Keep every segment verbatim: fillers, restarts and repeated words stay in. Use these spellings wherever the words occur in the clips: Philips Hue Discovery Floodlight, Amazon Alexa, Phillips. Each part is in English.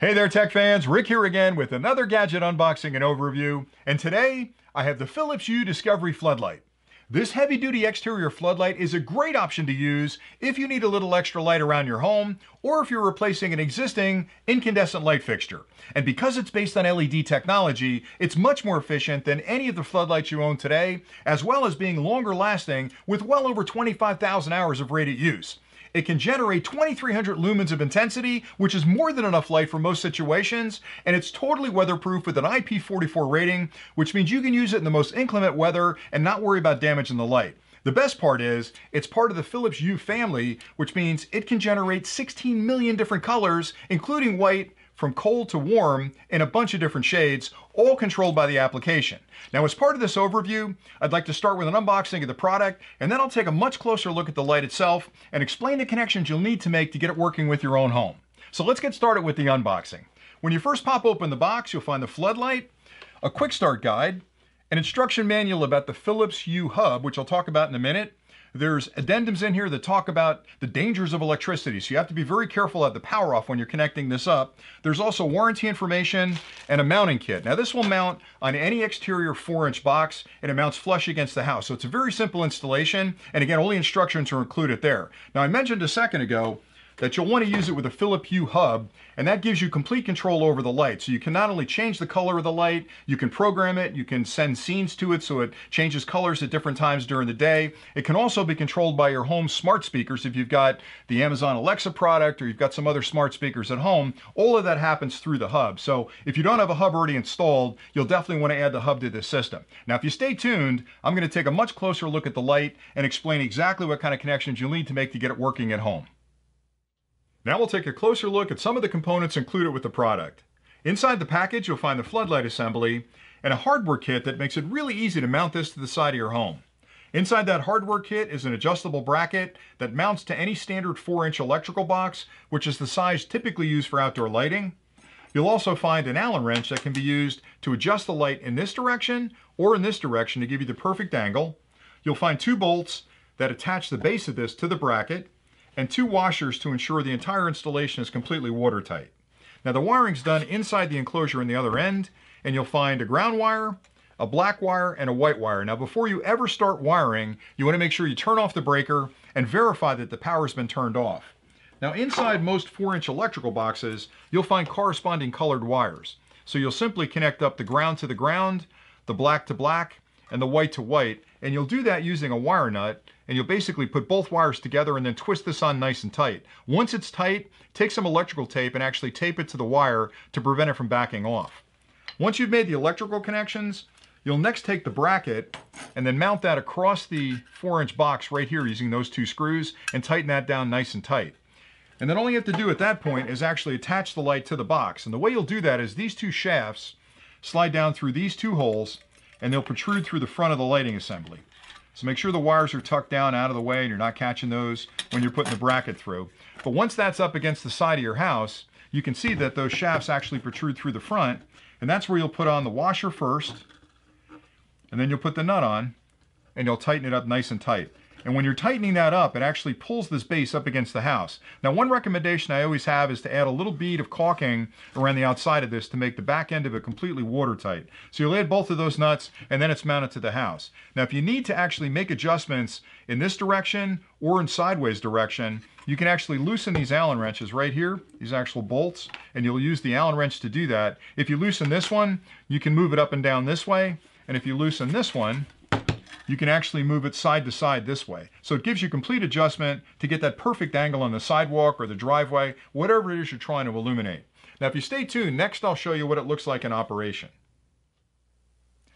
Hey there tech fans, Rick here again with another gadget unboxing and overview, and today I have the Philips Hue Discovery Floodlight. This heavy-duty exterior floodlight is a great option to use if you need a little extra light around your home or if you're replacing an existing incandescent light fixture. And because it's based on L E D technology, it's much more efficient than any of the floodlights you own today, as well as being longer lasting with well over twenty-five thousand hours of rated use. It can generate twenty-three hundred lumens of intensity, which is more than enough light for most situations, and it's totally weatherproof with an I P four four rating, which means you can use it in the most inclement weather and not worry about damaging the light. The best part is, it's part of the Philips Hue family, which means it can generate sixteen million different colors, including white, from cold to warm, in a bunch of different shades, all controlled by the application. Now, as part of this overview, I'd like to start with an unboxing of the product, and then I'll take a much closer look at the light itself and explain the connections you'll need to make to get it working with your own home. So let's get started with the unboxing. When you first pop open the box, you'll find the floodlight, a quick start guide, an instruction manual about the Philips Hue Hub, which I'll talk about in a minute. There's addendums in here that talk about the dangers of electricity, so you have to be very careful at the power off when you're connecting this up. There's also warranty information and a mounting kit. Now this will mount on any exterior four inch box, and it mounts flush against the house. So it's a very simple installation, and again, only instructions are included there. Now I mentioned a second ago that you'll want to use it with a Philips Hue Hub, and that gives you complete control over the light. So you can not only change the color of the light, you can program it, you can send scenes to it so it changes colors at different times during the day. It can also be controlled by your home smart speakers if you've got the Amazon Alexa product or you've got some other smart speakers at home. All of that happens through the hub. So if you don't have a hub already installed, you'll definitely want to add the hub to this system. Now, if you stay tuned, I'm going to take a much closer look at the light and explain exactly what kind of connections you'll need to make to get it working at home. Now we'll take a closer look at some of the components included with the product. Inside the package, you'll find the floodlight assembly and a hardware kit that makes it really easy to mount this to the side of your home. Inside that hardware kit is an adjustable bracket that mounts to any standard four inch electrical box, which is the size typically used for outdoor lighting. You'll also find an Allen wrench that can be used to adjust the light in this direction or in this direction to give you the perfect angle. You'll find two bolts that attach the base of this to the bracket, and two washers to ensure the entire installation is completely watertight. Now the wiring's done inside the enclosure in the other end, and you'll find a ground wire, a black wire, and a white wire. Now before you ever start wiring, you want to make sure you turn off the breaker and verify that the power's been turned off. Now inside most four inch electrical boxes, you'll find corresponding colored wires. So you'll simply connect up the ground to the ground, the black to black, and the white to white, and you'll do that using a wire nut, and you'll basically put both wires together and then twist this on nice and tight. Once it's tight, take some electrical tape and actually tape it to the wire to prevent it from backing off. Once you've made the electrical connections, you'll next take the bracket and then mount that across the four inch box right here using those two screws and tighten that down nice and tight. And then all you have to do at that point is actually attach the light to the box. And the way you'll do that is these two shafts slide down through these two holes, and they'll protrude through the front of the lighting assembly. So make sure the wires are tucked down out of the way and you're not catching those when you're putting the bracket through. But once that's up against the side of your house, you can see that those shafts actually protrude through the front, and that's where you'll put on the washer first, and then you'll put the nut on, and you'll tighten it up nice and tight. And when you're tightening that up, it actually pulls this base up against the house. Now, one recommendation I always have is to add a little bead of caulking around the outside of this to make the back end of it completely watertight. So you'll add both of those nuts, and then it's mounted to the house. Now, if you need to actually make adjustments in this direction or in sideways direction, you can actually loosen these Allen wrenches right here, these actual bolts, and you'll use the Allen wrench to do that. If you loosen this one, you can move it up and down this way, and if you loosen this one, you can actually move it side to side this way. So it gives you complete adjustment to get that perfect angle on the sidewalk or the driveway, whatever it is you're trying to illuminate. Now, if you stay tuned, next I'll show you what it looks like in operation.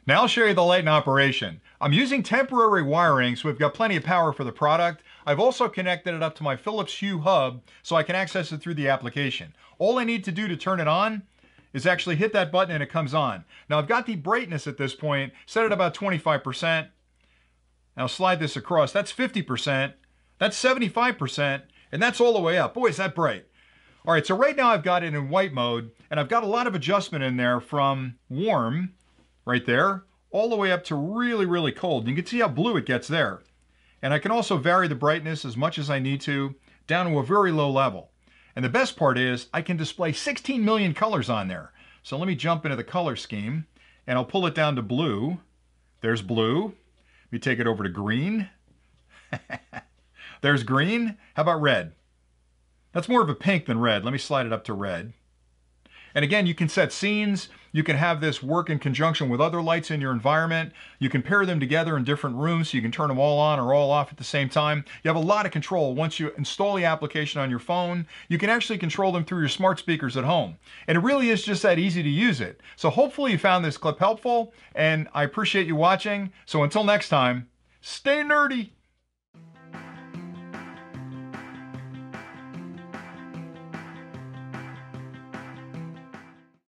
Now I'll show you the light in operation. I'm using temporary wiring, so we've got plenty of power for the product. I've also connected it up to my Philips Hue Hub so I can access it through the application. All I need to do to turn it on is actually hit that button and it comes on. Now I've got the brightness at this point set at about twenty-five percent. Now slide this across, that's fifty percent, that's seventy-five percent, and that's all the way up. Boy, is that bright. All right, so right now I've got it in white mode, and I've got a lot of adjustment in there from warm, right there, all the way up to really, really cold. You can see how blue it gets there. And I can also vary the brightness as much as I need to, down to a very low level. And the best part is I can display sixteen million colors on there. So let me jump into the color scheme and I'll pull it down to blue. There's blue. Let me take it over to green. There's green. How about red? That's more of a pink than red. Let me slide it up to red. And again, you can set scenes. You can have this work in conjunction with other lights in your environment. You can pair them together in different rooms so you can turn them all on or all off at the same time. You have a lot of control. Once you install the application on your phone, you can actually control them through your smart speakers at home. And it really is just that easy to use it. So hopefully you found this clip helpful, and I appreciate you watching. So until next time, stay nerdy.